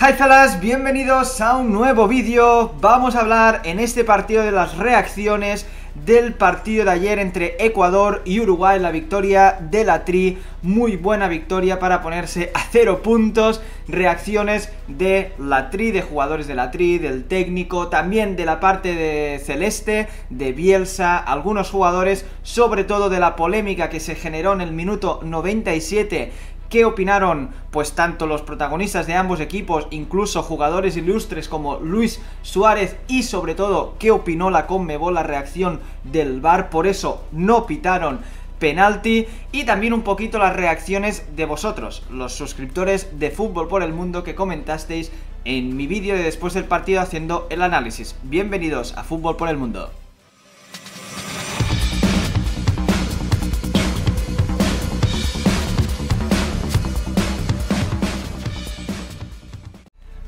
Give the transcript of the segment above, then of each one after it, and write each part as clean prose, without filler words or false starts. Hi fellas, bienvenidos a un nuevo vídeo. Vamos a hablar en este partido de las reacciones del partido de ayer entre Ecuador y Uruguay, la victoria de la Tri, muy buena victoria para ponerse a 0 puntos. Reacciones de la Tri, de jugadores de la Tri, del técnico, también de la parte de Celeste, de Bielsa, algunos jugadores, sobre todo de la polémica que se generó en el minuto 97. ¿Qué opinaron? Pues tanto los protagonistas de ambos equipos, incluso jugadores ilustres como Luis Suárez, y sobre todo, ¿qué opinó la Conmebol, la reacción del VAR? Por eso no pitaron penalti. Y también un poquito las reacciones de vosotros, los suscriptores de Futbol por el Mundo, que comentasteis en mi vídeo de después del partido haciendo el análisis. Bienvenidos a Futbol por el Mundo.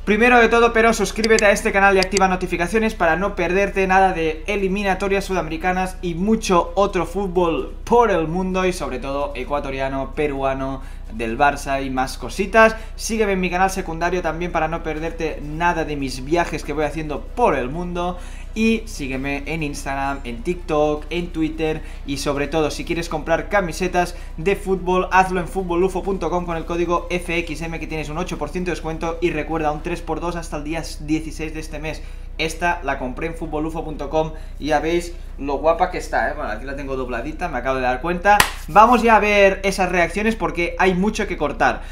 Primero de todo, pero suscríbete a este canal y activa notificaciones para no perderte nada de eliminatorias sudamericanas y mucho otro fútbol por el mundo, y sobre todo ecuatoriano, peruano, del Barça y más cositas. Sígueme en mi canal secundario también para no perderte nada de mis viajes que voy haciendo por el mundo. Y sígueme en Instagram, en TikTok, en Twitter, y sobre todo si quieres comprar camisetas de fútbol, hazlo en futbollufo.com con el código FXM, que tienes un 8% de descuento, y recuerda un 3×2 hasta el día 16 de este mes. Esta la compré en futbollufo.com y ya veis lo guapa que está, ¿eh? Bueno, aquí la tengo dobladita, me acabo de dar cuenta. Vamos ya a ver esas reacciones porque hay mucho que cortar.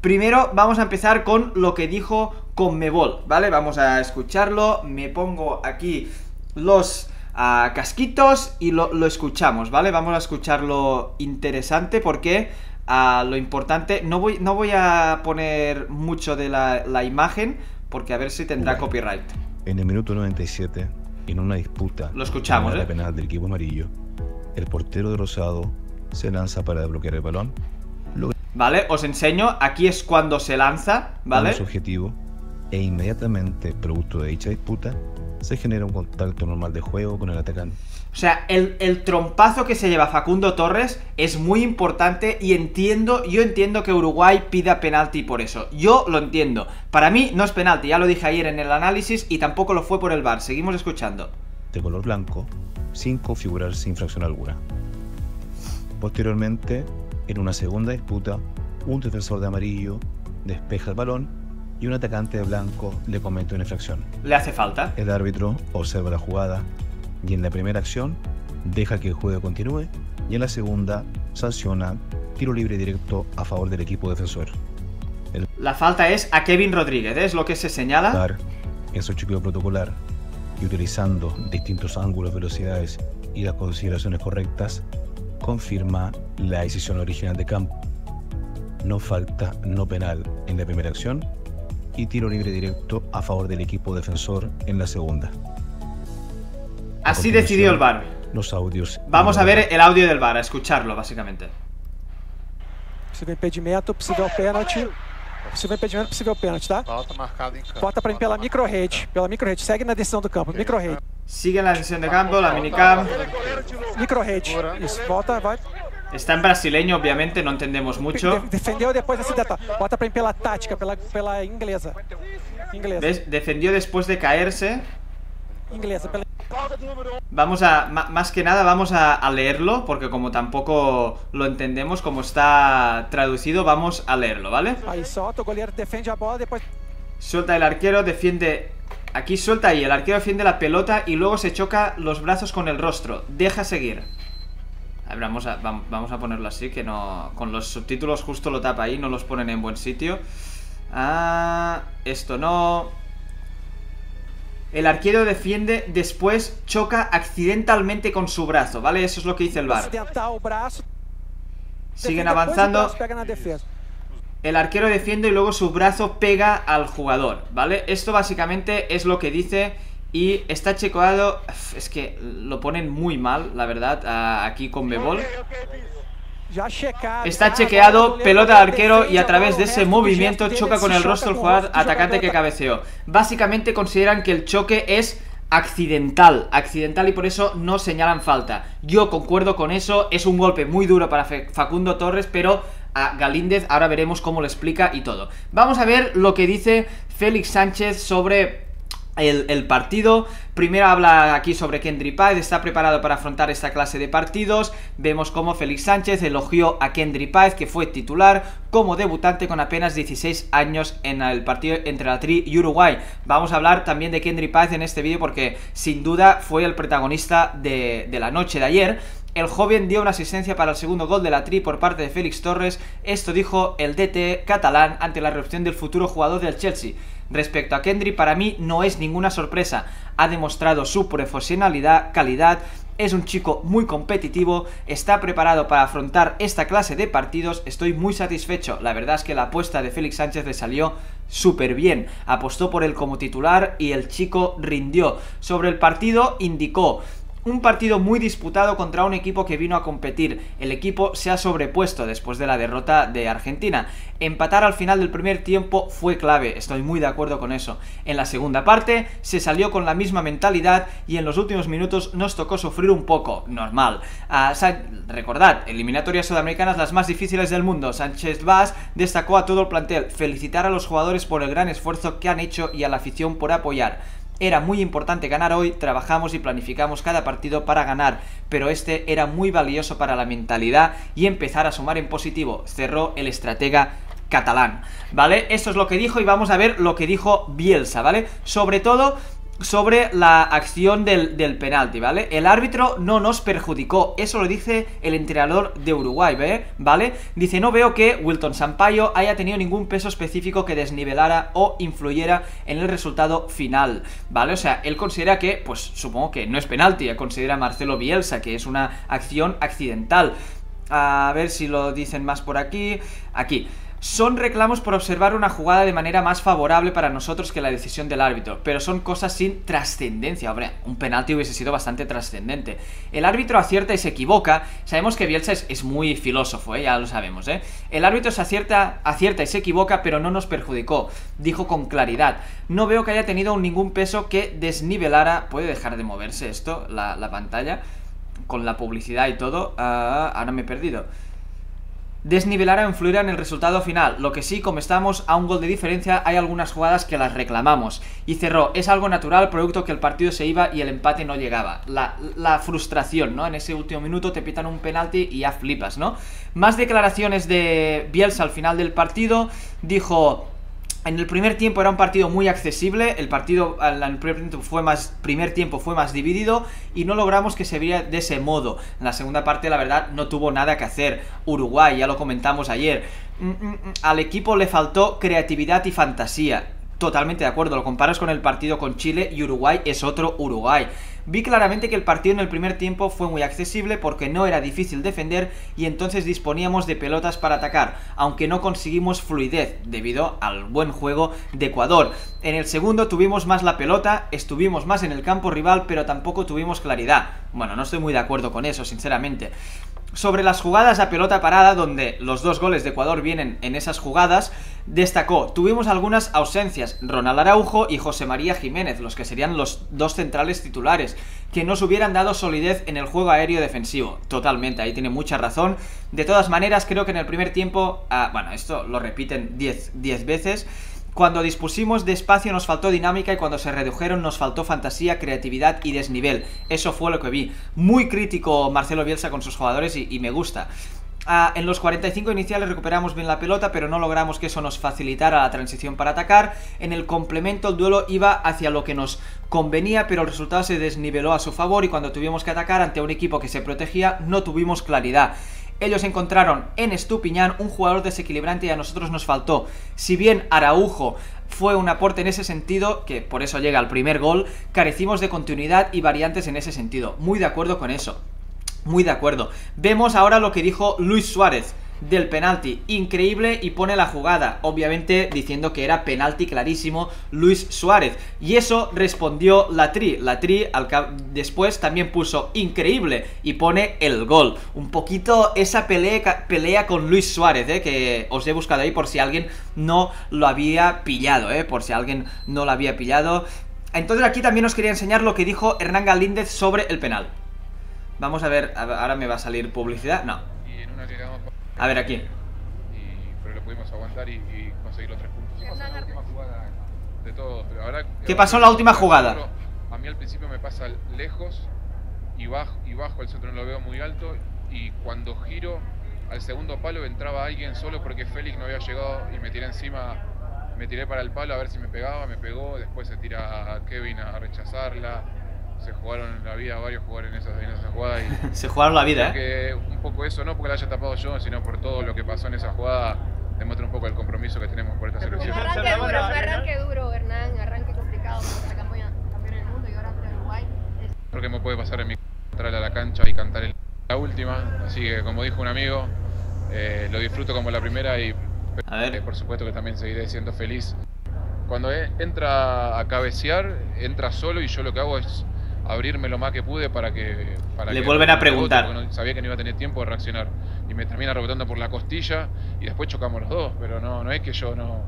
Primero vamos a empezar con lo que dijo Conmebol, ¿vale? Vamos a escucharlo, me pongo aquí los casquitos y lo escuchamos, ¿vale? Vamos a escucharlo interesante porque lo importante... No voy a poner mucho de la imagen porque a ver si tendrá copyright. En el minuto 97, en una disputa... Lo escuchamos, en la penal del equipo amarillo, el portero de Rosado se lanza para desbloquear el balón. Vale, os enseño, aquí es cuando se lanza, ¿vale? Es objetivo, e inmediatamente, producto de dicha disputa, se genera un contacto normal de juego con el atacante. O sea, el trompazo que se lleva Facundo Torres es muy importante, y yo entiendo que Uruguay pida penalti por eso. Yo lo entiendo. Para mí no es penalti, ya lo dije ayer en el análisis, y tampoco lo fue por el VAR. Seguimos escuchando. De color blanco, sin configurarse infracción alguna. Posteriormente... En una segunda disputa, un defensor de amarillo despeja el balón y un atacante de blanco le comete una infracción. ¿Le hace falta? El árbitro observa la jugada y en la primera acción deja que el juego continúe, y en la segunda sanciona tiro libre directo a favor del equipo defensor. La falta es a Kevin Rodríguez, ¿eh? Es lo que se señala. Es un chequeo protocolar, y utilizando distintos ángulos, velocidades y las consideraciones correctas, confirma la decisión original de campo. No falta, no penal en la primera acción, y tiro libre directo a favor del equipo defensor en la segunda. Así decidió el VAR. Los audios. Vamos a ver el audio del VAR, a escucharlo básicamente. Posible impedimento, posible penalti. Possível impedimento, possível pênalti, tá? Falta marcada em campo. Falta para mim pela microrede. Pela microrede. Segue na decisão do campo. Microrede. Sigue na decisão do campo, la minicam. Microrede. Isso, volta, vai. Está em brasileiro, obviamente, não entendemos muito. Defendeu depois dessa data. Volta para mim pela tática, pela inglesa. Inglesa. Defendeu depois de caerse. Inglesa, pela... Vamos a, más que nada vamos a leerlo, porque como tampoco lo entendemos como está traducido, vamos a leerlo, ¿vale? Ahí suelta, goleiro defiende la bola, después... Suelta el arquero, defiende... Aquí suelta ahí, el arquero defiende la pelota y luego se choca los brazos con el rostro. Deja seguir. A ver, vamos a ponerlo así, que no... Con los subtítulos justo lo tapa ahí, no los ponen en buen sitio. Ah, esto no... El arquero defiende, después choca accidentalmente con su brazo, ¿vale? Eso es lo que dice el VAR. Siguen avanzando. El arquero defiende y luego su brazo pega al jugador, ¿vale? Esto básicamente es lo que dice, y está chequeado. Es que lo ponen muy mal, la verdad, aquí con Conmebol. Está chequeado, pelota al arquero, y a través de ese movimiento choca con el rostro el jugador atacante que cabeceó. Básicamente consideran que el choque es accidental, y por eso no señalan falta. Yo concuerdo con eso, es un golpe muy duro para Facundo Torres, pero a Galíndez ahora veremos cómo lo explica y todo. Vamos a ver lo que dice Félix Sánchez sobre el partido. Primero habla aquí sobre Kendry Páez, está preparado para afrontar esta clase de partidos. Vemos cómo Félix Sánchez elogió a Kendry Páez, que fue titular como debutante con apenas 16 años en el partido entre la Tri y Uruguay. Vamos a hablar también de Kendry Páez en este vídeo porque sin duda fue el protagonista de la noche de ayer. El joven dio una asistencia para el segundo gol de la Tri por parte de Félix Torres. Esto dijo el DT catalán ante la recepción del futuro jugador del Chelsea. Respecto a Kendry, para mí no es ninguna sorpresa. Ha demostrado su profesionalidad, calidad, es un chico muy competitivo, está preparado para afrontar esta clase de partidos, estoy muy satisfecho. La verdad es que la apuesta de Félix Sánchez le salió súper bien, apostó por él como titular y el chico rindió. Sobre el partido indicó: un partido muy disputado contra un equipo que vino a competir. El equipo se ha sobrepuesto después de la derrota de Argentina. Empatar al final del primer tiempo fue clave, estoy muy de acuerdo con eso. En la segunda parte se salió con la misma mentalidad y en los últimos minutos nos tocó sufrir un poco, normal. Recordad, eliminatorias sudamericanas las más difíciles del mundo. Sánchez Vaz destacó a todo el plantel, felicitar a los jugadores por el gran esfuerzo que han hecho y a la afición por apoyar. Era muy importante ganar hoy, trabajamos y planificamos cada partido para ganar, pero este era muy valioso para la mentalidad y empezar a sumar en positivo, cerró el estratega catalán, ¿vale? Esto es lo que dijo y vamos a ver lo que dijo Bielsa, ¿vale? Sobre todo sobre la acción del penalti, ¿vale? El árbitro no nos perjudicó, eso lo dice el entrenador de Uruguay, ¿vale? Dice: no veo que Wilton Sampaio haya tenido ningún peso específico que desnivelara o influyera en el resultado final, ¿vale? O sea, él considera que, pues supongo que no es penalti, considera Marcelo Bielsa que es una acción accidental. A ver si lo dicen más por aquí. Aquí son reclamos por observar una jugada de manera más favorable para nosotros que la decisión del árbitro, pero son cosas sin trascendencia. Hombre, un penalti hubiese sido bastante trascendente. El árbitro acierta y se equivoca. Sabemos que Bielsa es muy filósofo, ya lo sabemos, El árbitro se acierta y se equivoca, pero no nos perjudicó, dijo con claridad. No veo que haya tenido ningún peso que desnivelara. ¿Puede dejar de moverse esto, la pantalla? Con la publicidad y todo. Ahora me he perdido. Desnivelar o influir en el resultado final. Lo que sí, como estamos a un gol de diferencia, hay algunas jugadas que las reclamamos. Y cerró: es algo natural, producto que el partido se iba y el empate no llegaba. La frustración, ¿no? En ese último minuto te pitan un penalti y ya flipas, ¿no? Más declaraciones de Bielsa al final del partido. Dijo: en el primer tiempo era un partido muy accesible, el partido en el primer tiempo fue más dividido y no logramos que se viera de ese modo. En la segunda parte, la verdad, no tuvo nada que hacer Uruguay, ya lo comentamos ayer. Al equipo le faltó creatividad y fantasía. Totalmente de acuerdo, lo comparas con el partido con Chile y Uruguay es otro Uruguay. Vi claramente que el partido en el primer tiempo fue muy accesible porque no era difícil defender y entonces disponíamos de pelotas para atacar, aunque no conseguimos fluidez debido al buen juego de Ecuador. En el segundo tuvimos más la pelota, estuvimos más en el campo rival, pero tampoco tuvimos claridad. Bueno, no estoy muy de acuerdo con eso, sinceramente. Sobre las jugadas a pelota parada, donde los dos goles de Ecuador vienen en esas jugadas, destacó: tuvimos algunas ausencias, Ronald Araujo y José María Jiménez, los que serían los dos centrales titulares, que nos hubieran dado solidez en el juego aéreo defensivo. Totalmente, ahí tiene mucha razón. De todas maneras, creo que en el primer tiempo, bueno, esto lo repiten 10 veces, cuando dispusimos de espacio nos faltó dinámica y cuando se redujeron nos faltó fantasía, creatividad y desnivel. Eso fue lo que vi. Muy crítico Marcelo Bielsa con sus jugadores y me gusta. En los 45 iniciales recuperamos bien la pelota, pero no logramos que eso nos facilitara la transición para atacar. En el complemento el duelo iba hacia lo que nos convenía, pero el resultado se desniveló a su favor y cuando tuvimos que atacar ante un equipo que se protegía no tuvimos claridad. Ellos encontraron en Estupiñán un jugador desequilibrante y a nosotros nos faltó. Si bien Araujo fue un aporte en ese sentido, que por eso llega al primer gol, carecimos de continuidad y variantes en ese sentido. Muy de acuerdo con eso, muy de acuerdo. Vemos ahora lo que dijo Luis Suárez del penalti, increíble, y pone la jugada, obviamente diciendo que era penalti clarísimo Luis Suárez, y eso respondió la Tri. La Tri después también puso increíble y pone el gol. Un poquito esa pelea con Luis Suárez, que os he buscado ahí por si alguien no lo había pillado, por si alguien no lo había pillado. Entonces aquí también os quería enseñar lo que dijo Hernán Galíndez sobre el penal. Vamos a ver, ahora me va a salir publicidad, no. Y en una llegamos a ver aquí. Pero lo pudimos aguantar y conseguir los 3 puntos. Hernán, ¿Qué pasó en la última jugada? A mí al principio me pasa lejos y bajo el centro, no lo veo muy alto. Y cuando giro al segundo palo entraba alguien solo porque Félix no había llegado y me tiré encima, me tiré para el palo a ver si me pegaba, me pegó, después se tira a Kevin a rechazarla. Se jugaron la vida varios jugadores en esa jugada y se jugaron la vida, ¿eh? Un poco eso, no porque la haya tapado yo, sino por todo lo que pasó en esa jugada, demuestra un poco el compromiso que tenemos por esta selección. Arranque duro, Hernán, arranque complicado para la campeón del mundo y ahora ante Uruguay. Creo que me puede pasar en mi entrar a la cancha y cantar la última, así que como dijo un amigo, lo disfruto como la primera y por supuesto que también seguiré siendo feliz. Cuando entra a cabecear, entra solo y yo lo que hago es abrirme lo más que pude para que... Le vuelven a preguntar. No, sabía que no iba a tener tiempo de reaccionar. Y me termina rebotando por la costilla y después chocamos los dos, pero no es que yo no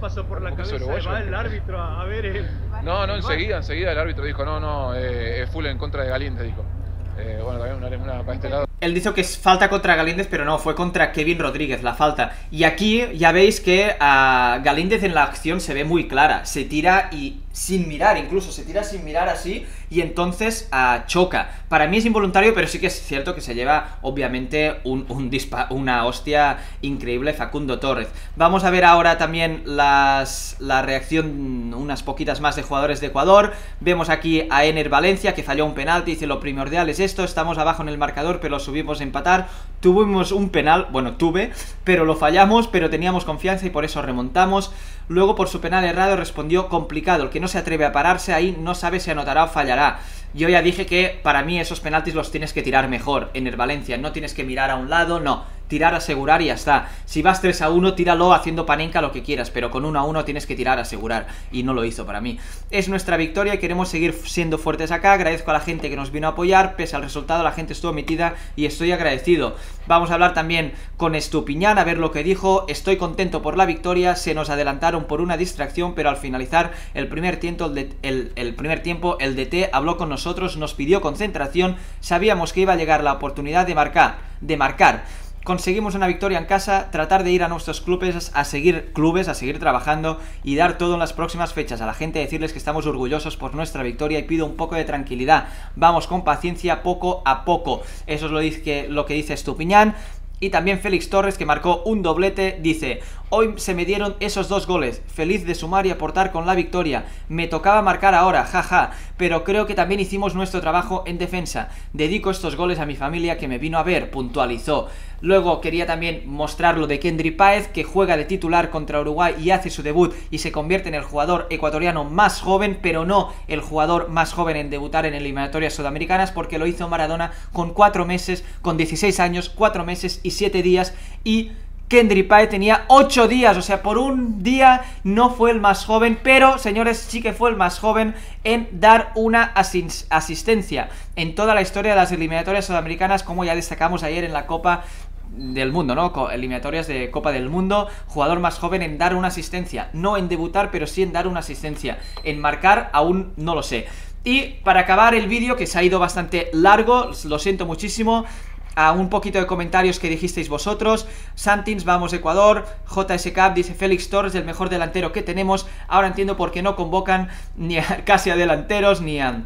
pasó por la cabeza, va el árbitro a ver... No, enseguida el árbitro dijo, es full en contra de Galíndez, dijo. Bueno, también una para este lado. Él dijo que es falta contra Galíndez, pero no, fue contra Kevin Rodríguez la falta. Y aquí ya veis que a Galíndez en la acción se ve muy clara. Se tira y sin mirar, incluso se tira sin mirar así y entonces choca. Para mí es involuntario, pero sí que es cierto que se lleva obviamente una hostia increíble Facundo Torres. Vamos a ver ahora también la reacción unas poquitas más de jugadores de Ecuador. Vemos aquí a Ener Valencia que falló un penalti, dice lo primordial es esto, estamos abajo en el marcador pero subimos a empatar, tuvimos un penal, bueno tuve, pero lo fallamos, pero teníamos confianza y por eso remontamos. Luego por su penal errado respondió complicado, el que no se atreve a pararse ahí no sabe si anotará o fallará. Yo ya dije que para mí esos penaltis los tienes que tirar mejor en el Valencia, no tienes que mirar a un lado, no, tirar, asegurar y ya está. Si vas 3-1 tíralo haciendo panenca lo que quieras, pero con 1-1 tienes que tirar, asegurar, y no lo hizo para mí. Es nuestra victoria y queremos seguir siendo fuertes acá, agradezco a la gente que nos vino a apoyar, pese al resultado la gente estuvo metida y estoy agradecido. Vamos a hablar también con Estupiñán a ver lo que dijo, estoy contento por la victoria, se nos adelantaron por una distracción pero al finalizar el primer tiempo el DT habló con nosotros, nos pidió concentración, sabíamos que iba a llegar la oportunidad de marcar. Conseguimos una victoria en casa, tratar de ir a nuestros clubes, a seguir trabajando y dar todo en las próximas fechas. A la gente decirles que estamos orgullosos por nuestra victoria y pido un poco de tranquilidad. Vamos con paciencia poco a poco. Eso es lo que dice Estupiñán. Y también Félix Torres, que marcó un doblete, dice: hoy se me dieron esos dos goles, feliz de sumar y aportar con la victoria, me tocaba marcar ahora, jaja, pero creo que también hicimos nuestro trabajo en defensa, dedico estos goles a mi familia que me vino a ver, puntualizó. Luego quería también mostrar lo de Kendry Páez, que juega de titular contra Uruguay y hace su debut y se convierte en el jugador ecuatoriano más joven, pero no el jugador más joven en debutar en eliminatorias sudamericanas, porque lo hizo Maradona con 4 meses, con 16 años, 4 meses y 7 días, y Kendry Páez tenía 8 días, o sea, por un día no fue el más joven, pero, señores, sí que fue el más joven en dar una asistencia en toda la historia de las eliminatorias sudamericanas, como ya destacamos ayer en la Copa del Mundo, ¿no? Eliminatorias de Copa del Mundo, jugador más joven en dar una asistencia, no en debutar, pero sí en dar una asistencia, en marcar aún no lo sé. Y para acabar el vídeo, que se ha ido bastante largo, lo siento muchísimo, a un poquito de comentarios que dijisteis vosotros. Santins, vamos Ecuador. JSK dice Félix Torres, el mejor delantero que tenemos, ahora entiendo por qué no convocan ni casi a delanteros, ni a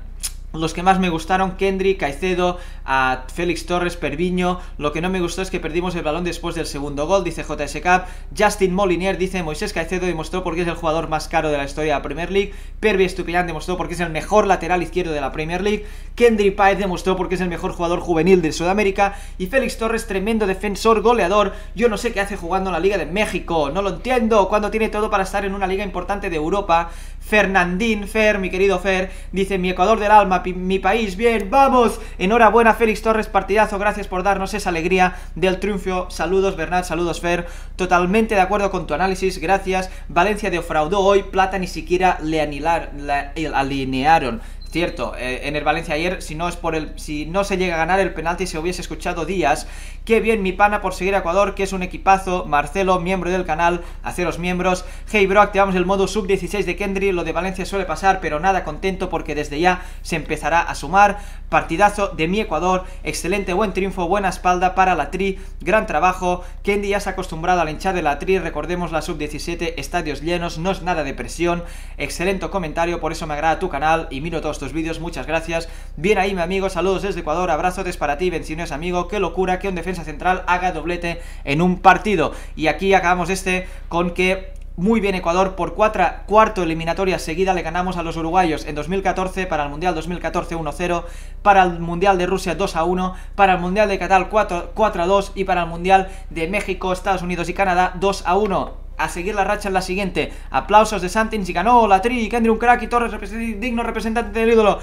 los que más me gustaron, Kendry, Caicedo, a Félix Torres, Perviño. Lo que no me gustó es que perdimos el balón después del segundo gol, dice JSK. Justin Molinier dice, Moisés Caicedo demostró por qué es el jugador más caro de la historia de la Premier League. Pervi Estupiñán demostró por qué es el mejor lateral izquierdo de la Premier League. Kendry Páez demostró por qué es el mejor jugador juvenil de Sudamérica. Y Félix Torres, tremendo defensor, goleador. Yo no sé qué hace jugando en la Liga de México, no lo entiendo, cuando tiene todo para estar en una liga importante de Europa. Fernandín, Fer, mi querido Fer, dice, mi Ecuador del alma, mi país, bien, vamos, enhorabuena Félix Torres, partidazo, gracias por darnos esa alegría del triunfo, saludos Bernat, saludos Fer, totalmente de acuerdo con tu análisis, gracias. Valencia defraudó hoy, plata ni siquiera le alinearon, Cierto, Ener Valencia ayer, si no se llega a ganar el penalti, se hubiese escuchado días. Qué bien, mi pana, por seguir a Ecuador, que es un equipazo. Marcelo, miembro del canal, haceros miembros. Hey bro, activamos el modo sub-16 de Kendry. Lo de Valencia suele pasar, pero nada, contento porque desde ya se empezará a sumar. Partidazo de mi Ecuador. Excelente, buen triunfo, buena espalda para la tri. Gran trabajo. Kendry ya se ha acostumbrado a la hinchada de la tri. Recordemos la sub-17, estadios llenos, no es nada de presión. Excelente comentario, por eso me agrada tu canal y miro todos tus vídeos, muchas gracias. Bien ahí, mi amigo, saludos desde Ecuador, abrazotes para ti, Bencinoes, amigo. Qué locura que un defensa central haga doblete en un partido. Y aquí acabamos este con que muy bien Ecuador, por cuarto eliminatoria seguida le ganamos a los uruguayos en 2014, para el Mundial 2014 1-0, para el Mundial de Rusia 2-1, para el Mundial de Qatar 4-2 y para el Mundial de México, Estados Unidos y Canadá 2-1. A seguir la racha en la siguiente. Aplausos de Santins y ganó la tri. Kendry un crack y Torres digno representante del ídolo.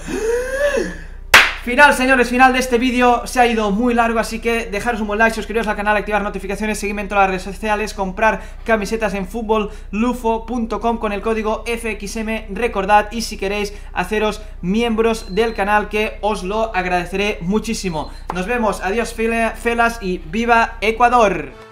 Final, señores, final de este vídeo. Se ha ido muy largo, así que dejaros un buen like, suscribiros al canal, activar notificaciones, seguirme en todas las redes sociales, comprar camisetas en futbollufo.com con el código FXM, recordad, y si queréis haceros miembros del canal, que os lo agradeceré muchísimo. Nos vemos, adiós felas y viva Ecuador.